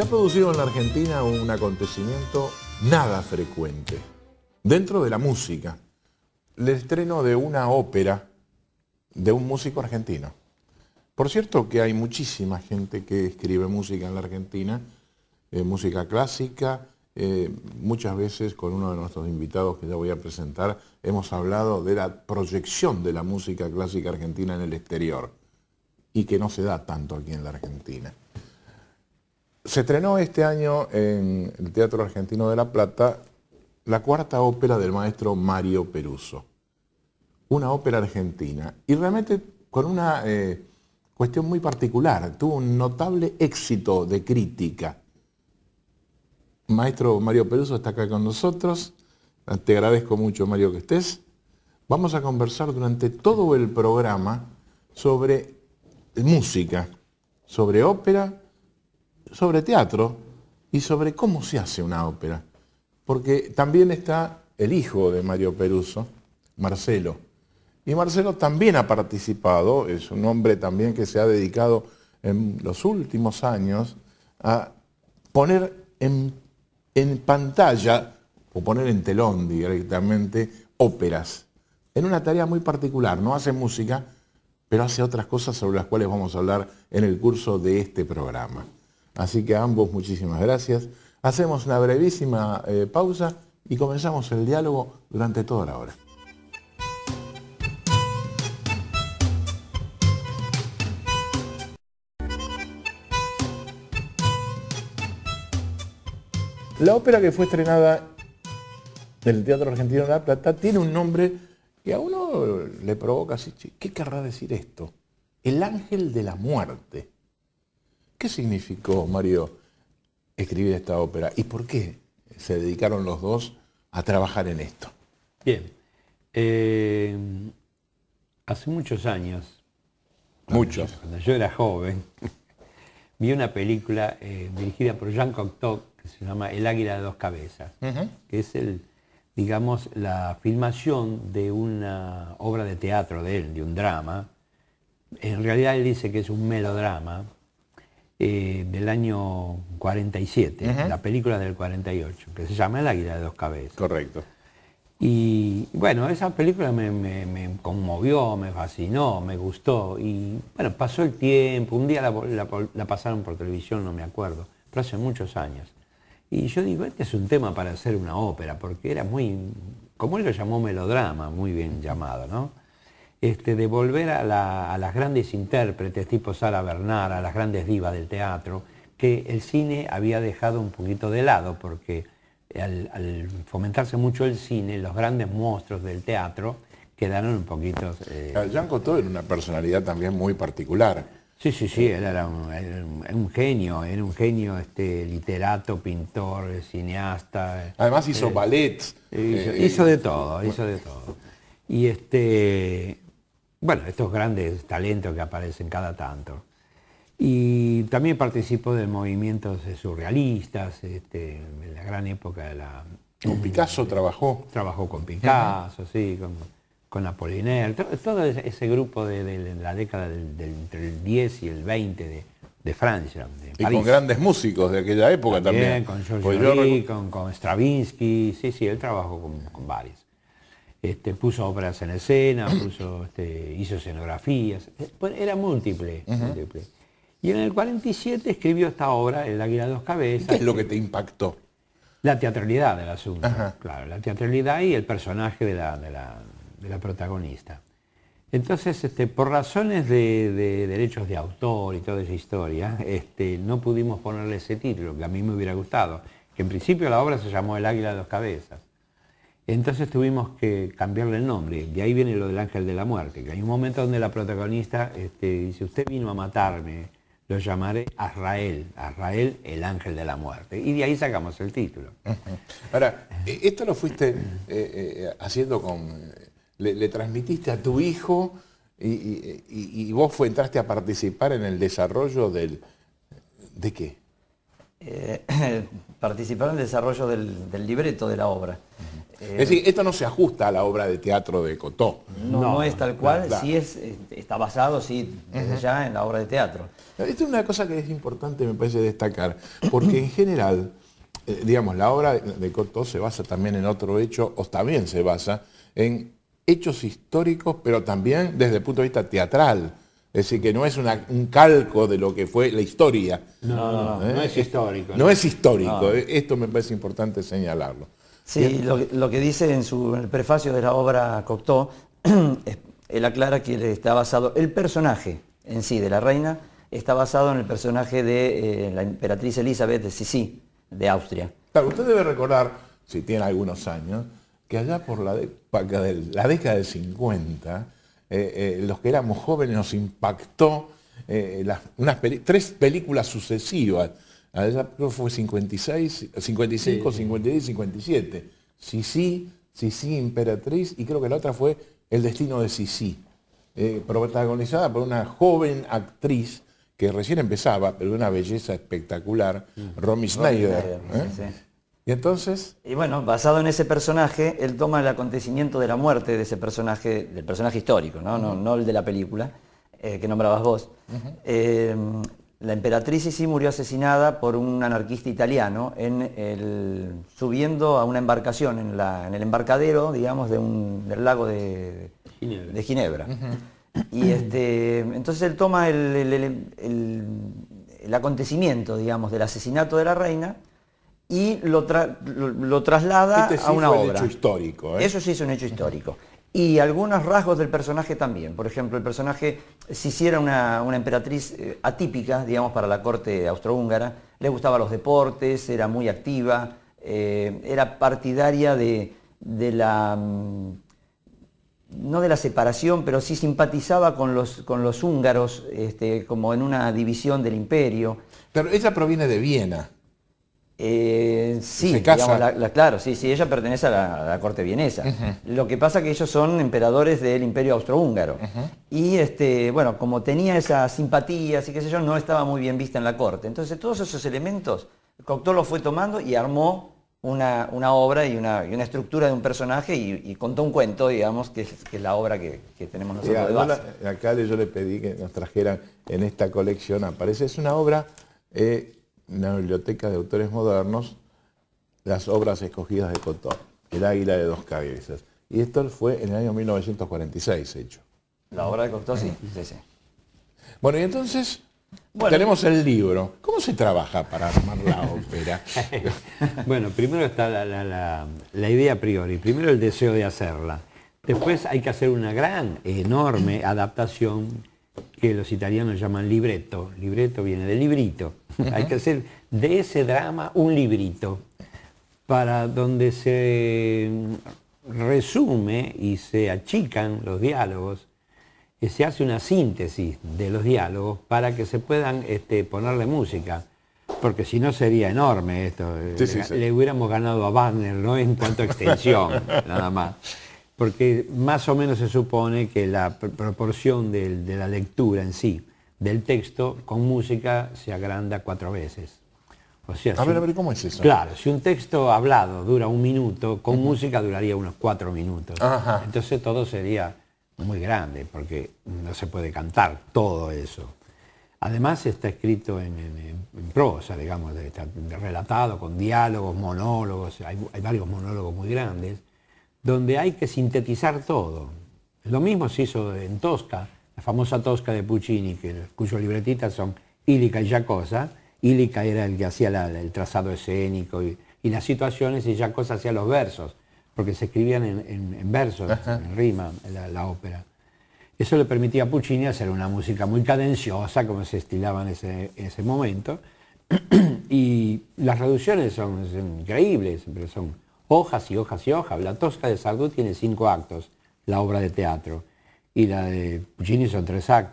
Se ha producido en la Argentina un acontecimiento nada frecuente dentro de la música: el estreno de una ópera de un músico argentino. Por cierto que hay muchísima gente que escribe música en la Argentina, música clásica. Muchas veces con uno de nuestros invitados que ya voy a presentar hemos hablado de la proyección de la música clásica argentina en el exterior, y que no se da tanto aquí en la Argentina. Se estrenó este año en el Teatro Argentino de La Plata la cuarta ópera del maestro Mario Perusso, una ópera argentina, y realmente con una cuestión muy particular. Tuvo un notable éxito de crítica. Maestro Mario Perusso está acá con nosotros. Te agradezco mucho, Mario, que estés. Vamos a conversar durante todo el programa sobre música, sobre ópera, sobre teatro y sobre cómo se hace una ópera. Porque también está el hijo de Mario Perusso, Marcelo. Y Marcelo también ha participado, es un hombre también que se ha dedicado en los últimos años a poner en pantalla, o poner en telón directamente, óperas, en una tarea muy particular. No hace música, pero hace otras cosas sobre las cuales vamos a hablar en el curso de este programa. Así que a ambos muchísimas gracias. Hacemos una brevísima pausa y comenzamos el diálogo durante toda la hora. La ópera que fue estrenada en el Teatro Argentino de La Plata tiene un nombre que a uno le provoca así: ¿qué querrá decir esto? El ángel de la muerte. ¿Qué significó, Mario, escribir esta ópera? ¿Y por qué se dedicaron los dos a trabajar en esto? Bien. Hace muchos años, cuando yo era joven, vi una película dirigida por Jean Cocteau, que se llama El águila de dos cabezas, que es la filmación de una obra de teatro de él, de un drama. En realidad él dice que es un melodrama del año 47, la película del 48, que se llama El águila de dos cabezas. Correcto. Y bueno, esa película me conmovió, me fascinó, me gustó. Y bueno, pasó el tiempo, un día la pasaron por televisión, no me acuerdo, pero hace muchos años. Y yo digo, este es un tema para hacer una ópera, porque era muy, como él lo llamó, melodrama, muy bien llamado, ¿no? De volver a las grandes intérpretes, tipo Sarah Bernhardt, a las grandes divas del teatro, que el cine había dejado un poquito de lado, porque al fomentarse mucho el cine, los grandes monstruos del teatro quedaron un poquito... Jean Cocteau era una personalidad también muy particular. Sí, sí, sí, él era un genio, era un genio, literato, pintor, cineasta. Además hizo ballets. Hizo de todo, bueno, hizo de todo. Y bueno, estos grandes talentos que aparecen cada tanto. Y también participó de movimientos surrealistas, en la gran época de la... ¿Con Picasso trabajó? Trabajó con Picasso, sí, con Apollinaire, todo ese grupo de la década entre el 10 y el 20 de Francia, de París. Y con grandes músicos de aquella época también. Con Georges Bizet, con Stravinsky, sí, sí, él trabajó con varios. Puso obras en escena, hizo escenografías, era múltiple, múltiple. Y en el 47 escribió esta obra, El águila de dos cabezas. ¿Qué es lo que te impactó? La teatralidad del asunto, claro, la teatralidad y el personaje de la protagonista. Entonces, por razones de derechos de autor y toda esa historia, no pudimos ponerle ese título, que a mí me hubiera gustado, que en principio la obra se llamó El águila de dos cabezas. Entonces tuvimos que cambiarle el nombre, de ahí viene lo del ángel de la muerte, que hay un momento donde la protagonista dice, usted vino a matarme, lo llamaré Azrael, Azrael el ángel de la muerte. Y de ahí sacamos el título. Ahora, esto lo fuiste haciendo con... Le transmitiste a tu hijo y vos entraste a participar en el desarrollo del... ¿De qué? Participar en el desarrollo del libreto de la obra. Es decir, esto no se ajusta a la obra de teatro de Cocteau. No, no es tal cual, claro. Sí es, está basado, sí, desde ya en la obra de teatro. Esto es una cosa que es importante, me parece, destacar, porque en general, digamos, la obra de Cocteau se basa también en otro hecho, o también se basa en hechos históricos, pero también desde el punto de vista teatral. Es decir, que no es un calco de lo que fue la historia. No, no es histórico. No es histórico, no. Esto me parece importante señalarlo. Sí, lo que dice en el prefacio de la obra Cocteau, él aclara que está basado, el personaje en sí de la reina, está basado en el personaje de la emperatriz Elizabeth de Sisi, de Austria. Claro, usted debe recordar, si tiene algunos años, que allá por la década del 50, los que éramos jóvenes nos impactó tres películas sucesivas. Allá fue 56, 55, sí. 56, 57. Sisi, Sisi Imperatriz, y creo que la otra fue El destino de Sisi, protagonizada por una joven actriz que recién empezaba, pero de una belleza espectacular, Romy Schneider. Sí, sí. ¿Y entonces? Y bueno, basado en ese personaje, él toma el acontecimiento de la muerte de ese personaje, del personaje histórico, ¿no? No el de la película, que nombrabas vos. La emperatriz Sisi murió asesinada por un anarquista italiano subiendo a una embarcación en el embarcadero, digamos, del lago de Ginebra. Y entonces él toma el acontecimiento, digamos, del asesinato de la reina y lo traslada a una obra. Eso sí es un hecho histórico. Eso sí es un hecho histórico. Y algunos rasgos del personaje también. Por ejemplo, el personaje, Sisi era una emperatriz atípica, digamos, para la corte austrohúngara. Le gustaban los deportes, era muy activa, era partidaria no de la separación, pero sí simpatizaba con los húngaros, como en una división del imperio. Pero ella proviene de Viena. Sí, digamos, claro, sí, ella pertenece a la corte vienesa. Lo que pasa es que ellos son emperadores del imperio austrohúngaro. Y bueno, como tenía esa simpatía, así que no estaba muy bien vista en la corte. Entonces todos esos elementos, Cocteau los fue tomando y armó una obra y una estructura de un personaje y contó un cuento, digamos, que es la obra que tenemos nosotros de base. Acá yo le pedí que nos trajeran en esta colección, aparece, es una obra... una biblioteca de autores modernos, las obras escogidas de Cocteau, El águila de dos cabezas. Y esto fue en el año 1946 hecho. La obra de Cocteau, sí. Bueno, y entonces tenemos el libro. ¿Cómo se trabaja para armar la ópera? Bueno, primero está la idea a priori, primero el deseo de hacerla. Después hay que hacer una gran, enorme adaptación que los italianos llaman libretto. Libretto viene de librito. Hay que hacer de ese drama un librito para donde se resume y se achican los diálogos y se hace una síntesis de los diálogos para que se puedan ponerle música, porque si no sería enorme esto. Le hubiéramos ganado a Wagner, ¿no? En cuanto a extensión, nada más. Porque más o menos se supone que la proporción de la lectura en sí, del texto, con música, se agranda 4 veces. O sea, a ver, ¿cómo es eso? Claro, si un texto hablado dura 1 minuto, con música duraría unos 4 minutos. Entonces todo sería muy grande, porque no se puede cantar todo eso. Además está escrito en prosa, digamos, está relatado con diálogos, monólogos, hay varios monólogos muy grandes, donde hay que sintetizar todo. Lo mismo se hizo en Tosca, la famosa Tosca de Puccini, cuyos libretistas son Illica y Giacosa. Illica era el que hacía el trazado escénico y las situaciones, y Giacosa hacía los versos, porque se escribían en versos, en rima, la ópera. Eso le permitía a Puccini hacer una música muy cadenciosa, como se estilaba en ese momento, y las reducciones son increíbles, pero son hojas y hojas y hojas. La Tosca de Sardou tiene 5 actos, la obra de teatro. Y la de Puccini son 3 actos.